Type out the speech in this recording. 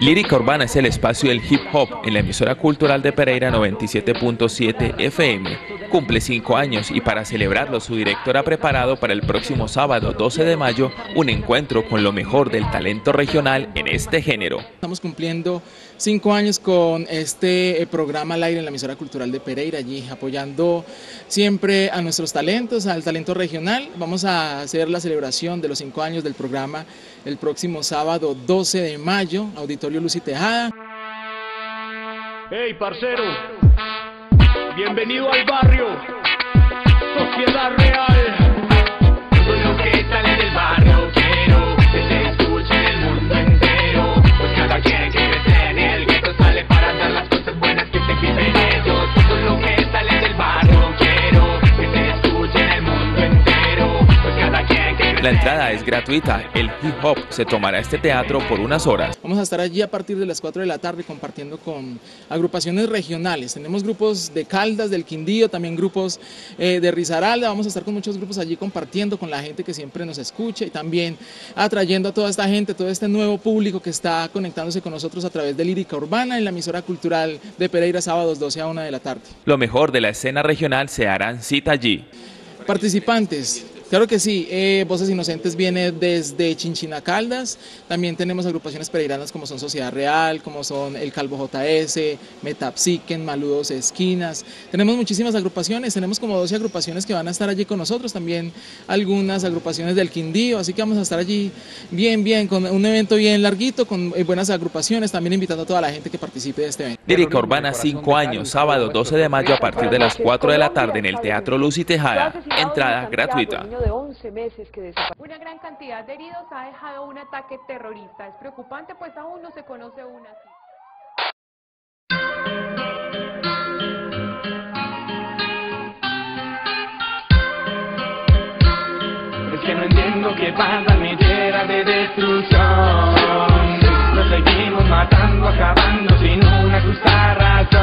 Lírica Urbana es el espacio del hip hop en la emisora cultural de Pereira 97.7 FM. Cumple 5 años y para celebrarlo su director ha preparado para el próximo sábado 12 de mayo un encuentro con lo mejor del talento regional en este género. Estamos cumpliendo 5 años con este programa al aire en la emisora cultural de Pereira, allí apoyando siempre a nuestros talentos, al talento regional. Vamos a hacer la celebración de los 5 años del programa el próximo sábado 12 de mayo, Auditorio Lucy Tejada. ¡Hey, parcero! Bienvenido al barrio, Sociedad Real. La entrada es gratuita, el hip hop se tomará este teatro por unas horas. Vamos a estar allí a partir de las 4 de la tarde compartiendo con agrupaciones regionales. Tenemos grupos de Caldas, del Quindío, también grupos de Risaralda. Vamos a estar con muchos grupos allí compartiendo con la gente que siempre nos escucha y también atrayendo a toda esta gente, todo este nuevo público que está conectándose con nosotros a través de Lírica Urbana en la emisora cultural de Pereira, sábados 12 a 1 de la tarde. Lo mejor de la escena regional se harán cita allí. Participantes. Claro que sí, Voces Inocentes viene desde Chinchina, Caldas. También tenemos agrupaciones pereiranas como son Sociedad Real, como son El Calvo JS, Metapsiquen, Maludos Esquinas. Tenemos muchísimas agrupaciones, tenemos como 12 agrupaciones que van a estar allí con nosotros, también algunas agrupaciones del Quindío, así que vamos a estar allí bien, con un evento bien larguito, con buenas agrupaciones, también invitando a toda la gente que participe de este evento. Lírica Urbana, 5 años, sábado 12 de mayo a partir de las 4 de la tarde en el Teatro Lucy Tejada, entrada gratuita. De 11 meses que desapareció. Una gran cantidad de heridos ha dejado un ataque terrorista. Es preocupante, pues aún no se conoce una cifra. Es que no entiendo qué pasa en mi tierra de destrucción. Nos seguimos matando, acabando sin una justa razón.